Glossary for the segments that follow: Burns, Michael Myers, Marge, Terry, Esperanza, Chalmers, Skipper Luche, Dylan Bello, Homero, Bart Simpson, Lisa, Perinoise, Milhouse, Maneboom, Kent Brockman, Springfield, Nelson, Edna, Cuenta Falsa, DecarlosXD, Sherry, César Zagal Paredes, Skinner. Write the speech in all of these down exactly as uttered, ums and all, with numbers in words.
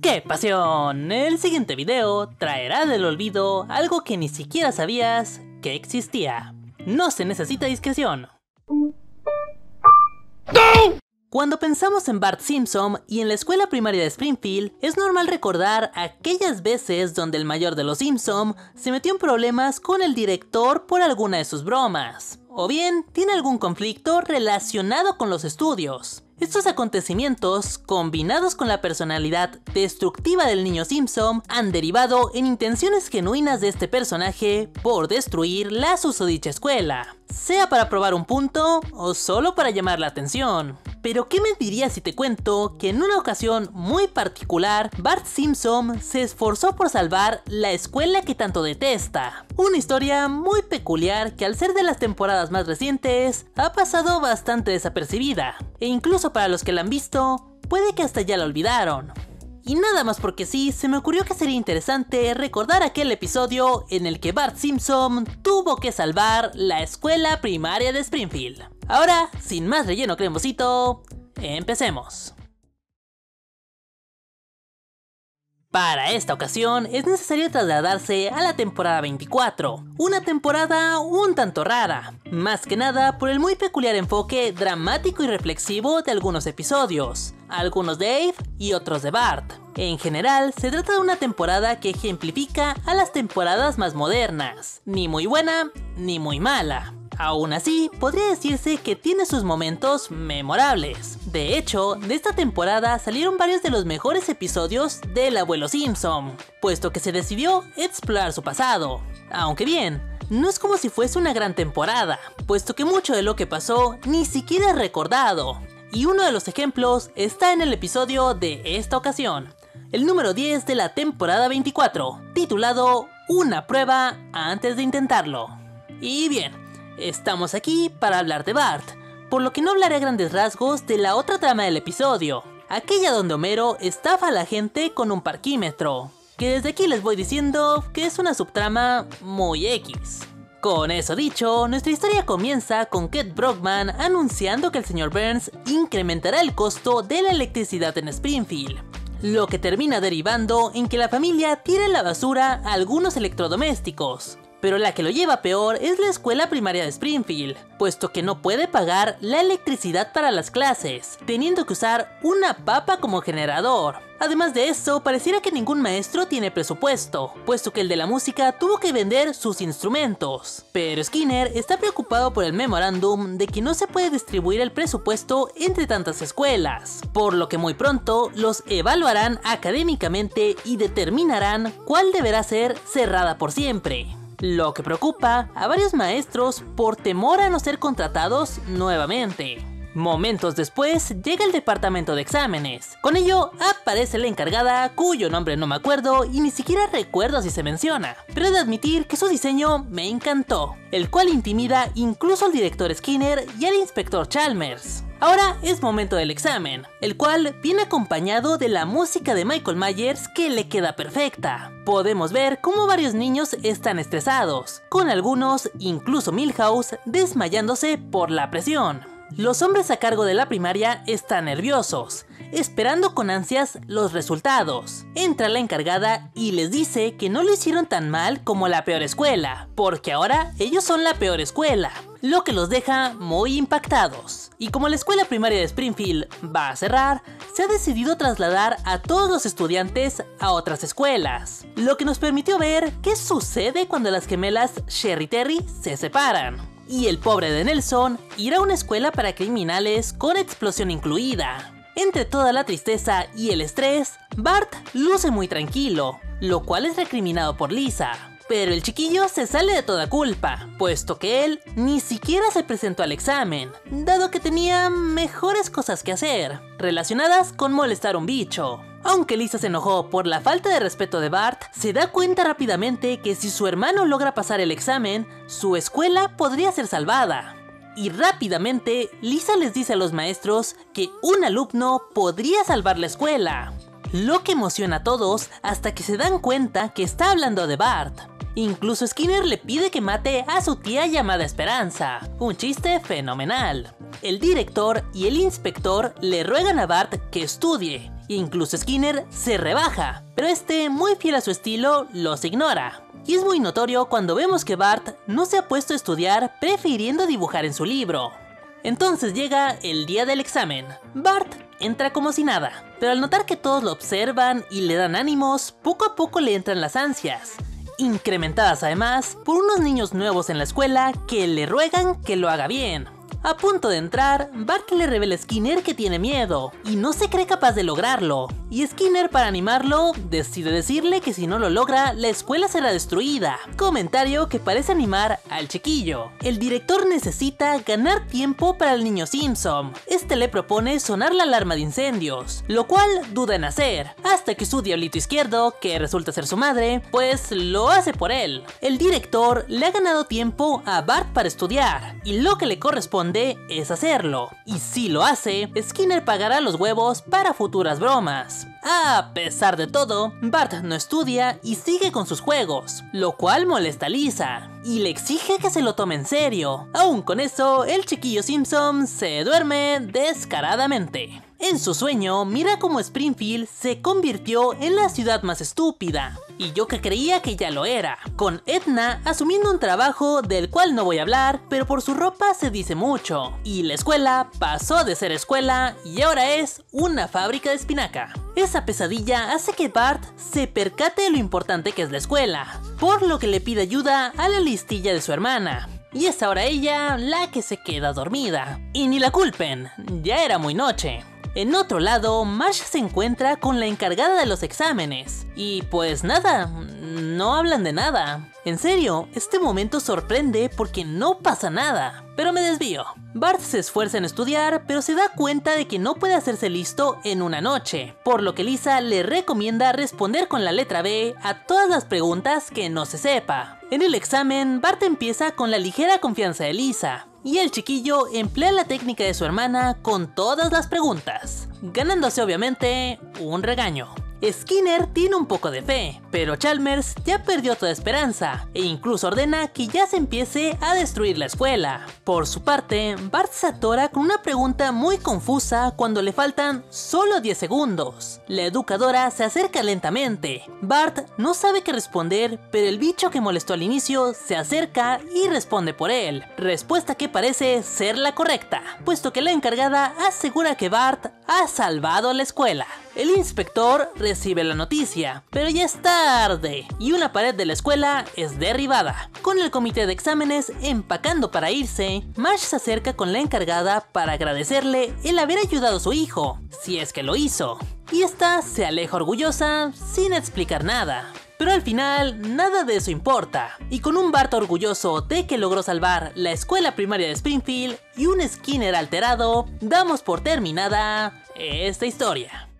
¡Qué pasión! El siguiente video traerá del olvido algo que ni siquiera sabías que existía. No se necesita discreción. ¡No! Cuando pensamos en Bart Simpson y en la escuela primaria de Springfield, es normal recordar aquellas veces donde el mayor de los Simpson se metió en problemas con el director por alguna de sus bromas, o bien tiene algún conflicto relacionado con los estudios. Estos acontecimientos, combinados con la personalidad destructiva del niño Simpson, han derivado en intenciones genuinas de este personaje por destruir la susodicha escuela, sea para probar un punto o solo para llamar la atención. Pero ¿qué me dirías si te cuento que en una ocasión muy particular, Bart Simpson se esforzó por salvar la escuela que tanto detesta? Una historia muy peculiar que al ser de las temporadas más recientes ha pasado bastante desapercibida, e incluso para los que la han visto, puede que hasta ya la olvidaron. Y nada más porque sí, se me ocurrió que sería interesante recordar aquel episodio en el que Bart Simpson tuvo que salvar la escuela primaria de Springfield. Ahora, sin más relleno cremosito, empecemos. Para esta ocasión es necesario trasladarse a la temporada veinticuatro, una temporada un tanto rara, más que nada por el muy peculiar enfoque dramático y reflexivo de algunos episodios, algunos de Abe y otros de Bart. En general, se trata de una temporada que ejemplifica a las temporadas más modernas, ni muy buena ni muy mala. Aún así, podría decirse que tiene sus momentos memorables. De hecho, de esta temporada salieron varios de los mejores episodios del abuelo Simpson, puesto que se decidió explorar su pasado. Aunque bien, no es como si fuese una gran temporada, puesto que mucho de lo que pasó ni siquiera es recordado. Y uno de los ejemplos está en el episodio de esta ocasión, el número diez de la temporada veinticuatro, titulado Una prueba antes de intentarlo. Y bien, estamos aquí para hablar de Bart, por lo que no hablaré a grandes rasgos de la otra trama del episodio, aquella donde Homero estafa a la gente con un parquímetro, que desde aquí les voy diciendo que es una subtrama muy X. Con eso dicho, nuestra historia comienza con Kent Brockman anunciando que el señor Burns incrementará el costo de la electricidad en Springfield, lo que termina derivando en que la familia tire a la basura a algunos electrodomésticos. Pero la que lo lleva peor es la escuela primaria de Springfield, puesto que no puede pagar la electricidad para las clases, teniendo que usar una papa como generador. Además de eso, pareciera que ningún maestro tiene presupuesto, puesto que el de la música tuvo que vender sus instrumentos. Pero Skinner está preocupado por el memorándum de que no se puede distribuir el presupuesto entre tantas escuelas, por lo que muy pronto los evaluarán académicamente y determinarán cuál deberá ser cerrada por siempre. Lo que preocupa a varios maestros por temor a no ser contratados nuevamente. Momentos después llega el departamento de exámenes. Con ello aparece la encargada, cuyo nombre no me acuerdo y ni siquiera recuerdo si se menciona, pero he de admitir que su diseño me encantó, el cual intimida incluso al director Skinner y al inspector Chalmers. Ahora es momento del examen, el cual viene acompañado de la música de Michael Myers que le queda perfecta. Podemos ver cómo varios niños están estresados, con algunos, incluso Milhouse, desmayándose por la presión. Los hombres a cargo de la primaria están nerviosos, esperando con ansias los resultados. Entra la encargada y les dice que no lo hicieron tan mal como la peor escuela, porque ahora ellos son la peor escuela, lo que los deja muy impactados. Y como la escuela primaria de Springfield va a cerrar, se ha decidido trasladar a todos los estudiantes a otras escuelas, lo que nos permitió ver qué sucede cuando las gemelas Sherry y Terry se separan. Y el pobre de Nelson irá a una escuela para criminales con explosión incluida. Entre toda la tristeza y el estrés, Bart luce muy tranquilo, lo cual es recriminado por Lisa. Pero el chiquillo se sale de toda culpa, puesto que él ni siquiera se presentó al examen, dado que tenía mejores cosas que hacer, relacionadas con molestar a un bicho. Aunque Lisa se enojó por la falta de respeto de Bart, se da cuenta rápidamente que si su hermano logra pasar el examen, su escuela podría ser salvada. Y rápidamente, Lisa les dice a los maestros que un alumno podría salvar la escuela, lo que emociona a todos hasta que se dan cuenta que está hablando de Bart. Incluso Skinner le pide que mate a su tía llamada Esperanza, un chiste fenomenal. El director y el inspector le ruegan a Bart que estudie, Incluso Skinner se rebaja, pero este, muy fiel a su estilo, los ignora. Y es muy notorio cuando vemos que Bart no se ha puesto a estudiar, prefiriendo dibujar en su libro. Entonces llega el día del examen. Bart entra como si nada, pero al notar que todos lo observan y le dan ánimos, poco a poco le entran las ansias, incrementadas además por unos niños nuevos en la escuela que le ruegan que lo haga bien. A punto de entrar, Bart le revela a Skinner que tiene miedo y no se cree capaz de lograrlo, y Skinner, para animarlo, decide decirle que si no lo logra, la escuela será destruida, comentario que parece animar al chiquillo. El director necesita ganar tiempo para el niño Simpson. Este le propone sonar la alarma de incendios, lo cual duda en hacer, hasta que su diablito izquierdo, que resulta ser su madre, pues lo hace por él. El director le ha ganado tiempo a Bart para estudiar, y lo que le corresponde es hacerlo, y si lo hace, Skinner pagará los huevos para futuras bromas. A pesar de todo, Bart no estudia y sigue con sus juegos, lo cual molesta a Lisa, y le exige que se lo tome en serio. Aún con eso, el chiquillo Simpson se duerme descaradamente. En su sueño, mira cómo Springfield se convirtió en la ciudad más estúpida, y yo que creía que ya lo era, con Edna asumiendo un trabajo del cual no voy a hablar, pero por su ropa se dice mucho, y la escuela pasó de ser escuela y ahora es una fábrica de espinaca. Esa pesadilla hace que Bart se percate de lo importante que es la escuela, por lo que le pide ayuda a la listilla de su hermana. Y es ahora ella la que se queda dormida. Y ni la culpen, ya era muy noche. En otro lado, Marge se encuentra con la encargada de los exámenes. Y pues nada, no hablan de nada. En serio, este momento sorprende porque no pasa nada. Pero me desvío. Bart se esfuerza en estudiar, pero se da cuenta de que no puede hacerse listo en una noche, por lo que Lisa le recomienda responder con la letra B a todas las preguntas que no se sepa. En el examen, Bart empieza con la ligera confianza de Lisa, y el chiquillo emplea la técnica de su hermana con todas las preguntas, ganándose obviamente un regaño. Skinner tiene un poco de fe, pero Chalmers ya perdió toda esperanza e incluso ordena que ya se empiece a destruir la escuela. Por su parte, Bart se atora con una pregunta muy confusa cuando le faltan solo diez segundos. La educadora se acerca lentamente. Bart no sabe qué responder, pero el bicho que molestó al inicio se acerca y responde por él, respuesta que parece ser la correcta, puesto que la encargada asegura que Bart ha salvado la escuela. El inspector recibe la noticia, pero ya es tarde y una pared de la escuela es derribada. Con el comité de exámenes empacando para irse, Marge se acerca con la encargada para agradecerle el haber ayudado a su hijo, si es que lo hizo. Y esta se aleja orgullosa sin explicar nada. Pero al final, nada de eso importa, y con un Bart orgulloso de que logró salvar la escuela primaria de Springfield y un Skinner alterado, damos por terminada esta historia.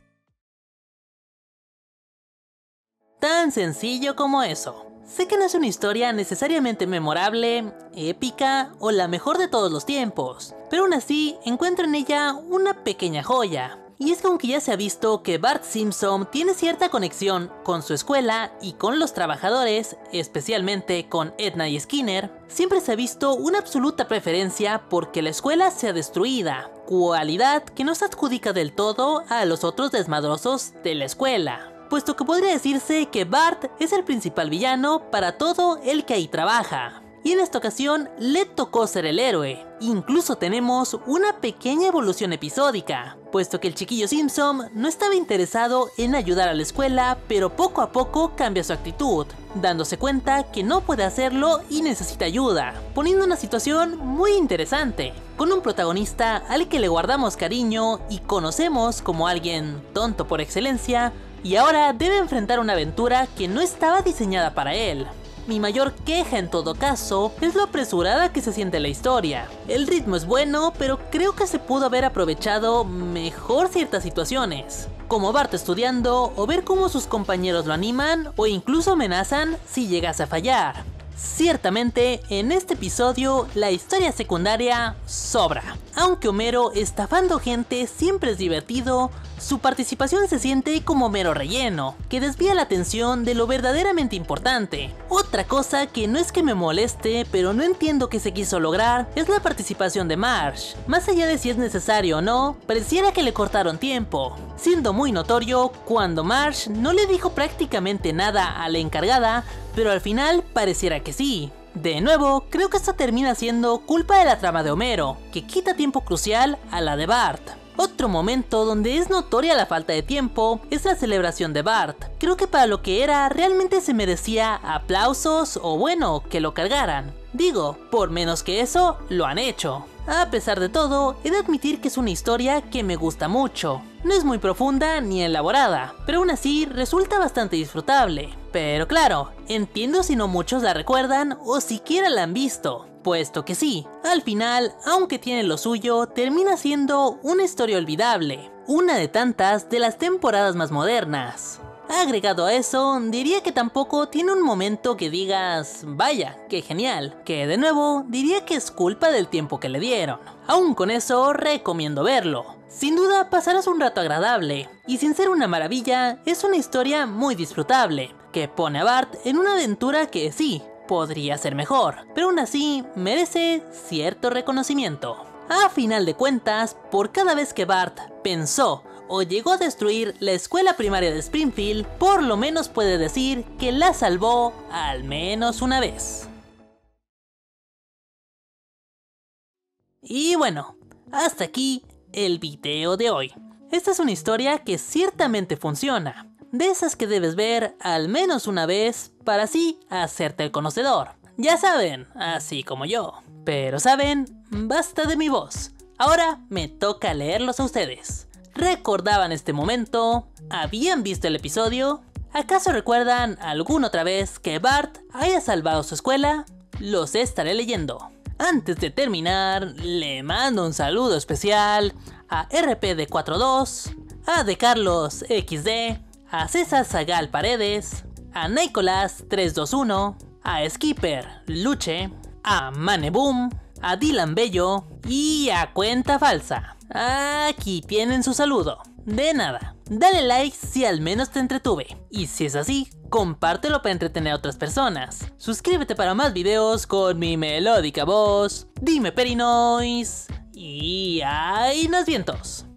Tan sencillo como eso. Sé que no es una historia necesariamente memorable, épica o la mejor de todos los tiempos, pero aún así encuentro en ella una pequeña joya. Y es que aunque ya se ha visto que Bart Simpson tiene cierta conexión con su escuela y con los trabajadores, especialmente con Edna y Skinner, siempre se ha visto una absoluta preferencia porque la escuela sea destruida, cualidad que no se adjudica del todo a los otros desmadrosos de la escuela, puesto que podría decirse que Bart es el principal villano para todo el que ahí trabaja. Y en esta ocasión le tocó ser el héroe. Incluso tenemos una pequeña evolución episódica, puesto que el chiquillo Simpson no estaba interesado en ayudar a la escuela, pero poco a poco cambia su actitud, dándose cuenta que no puede hacerlo y necesita ayuda, poniendo una situación muy interesante, con un protagonista al que le guardamos cariño y conocemos como alguien tonto por excelencia, y ahora debe enfrentar una aventura que no estaba diseñada para él. Mi mayor queja en todo caso es lo apresurada que se siente la historia. El ritmo es bueno, pero creo que se pudo haber aprovechado mejor ciertas situaciones, como Bart estudiando, o ver cómo sus compañeros lo animan o incluso amenazan si llegase a fallar. Ciertamente, en este episodio la historia secundaria sobra. Aunque Homero estafando gente siempre es divertido, Su participación se siente como mero relleno, que desvía la atención de lo verdaderamente importante. Otra cosa que no es que me moleste, pero no entiendo que se quiso lograr, es la participación de Marge. Más allá de si es necesario o no, pareciera que le cortaron tiempo, siendo muy notorio cuando Marge no le dijo prácticamente nada a la encargada, pero al final pareciera que sí. De nuevo, creo que esto termina siendo culpa de la trama de Homero, que quita tiempo crucial a la de Bart. Otro momento donde es notoria la falta de tiempo es la celebración de Bart. Creo que para lo que era realmente se merecía aplausos o bueno, que lo cargaran. Digo, por menos que eso, lo han hecho. A pesar de todo, he de admitir que es una historia que me gusta mucho. No es muy profunda ni elaborada, pero aún así resulta bastante disfrutable. Pero claro, entiendo si no muchos la recuerdan o siquiera la han visto, puesto que sí, al final, aunque tiene lo suyo, termina siendo una historia olvidable, una de tantas de las temporadas más modernas. Agregado a eso, diría que tampoco tiene un momento que digas, vaya, qué genial, que de nuevo diría que es culpa del tiempo que le dieron. Aún con eso, recomiendo verlo. Sin duda pasarás un rato agradable, y sin ser una maravilla, es una historia muy disfrutable, que pone a Bart en una aventura que sí, podría ser mejor, pero aún así merece cierto reconocimiento. A final de cuentas, por cada vez que Bart pensó o llegó a destruir la escuela primaria de Springfield, por lo menos puede decir que la salvó al menos una vez. Y bueno, hasta aquí el video de hoy. Esta es una historia que ciertamente funciona, de esas que debes ver al menos una vez para así hacerte el conocedor. Ya saben, así como yo. Pero saben, basta de mi voz. Ahora me toca leerlos a ustedes. ¿Recordaban este momento? ¿Habían visto el episodio? ¿Acaso recuerdan alguna otra vez que Bart haya salvado su escuela? Los estaré leyendo. Antes de terminar, le mando un saludo especial a R P D cuarenta y dos, a DecarlosXD, a César Zagal Paredes, a Nicolas tres dos uno, a Skipper Luche, a Maneboom, a Dylan Bello y a Cuenta Falsa. Aquí tienen su saludo. De nada, dale like si al menos te entretuve. Y si es así, compártelo para entretener a otras personas. Suscríbete para más videos con mi melódica voz. Dime Perinoise. Y hay unos vientos.